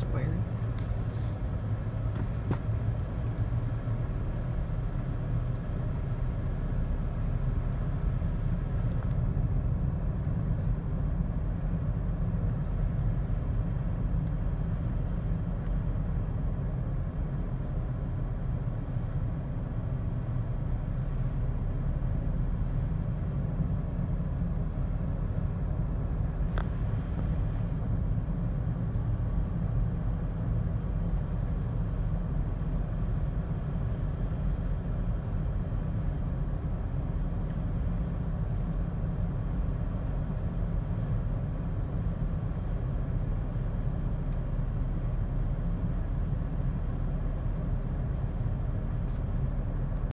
It's weird.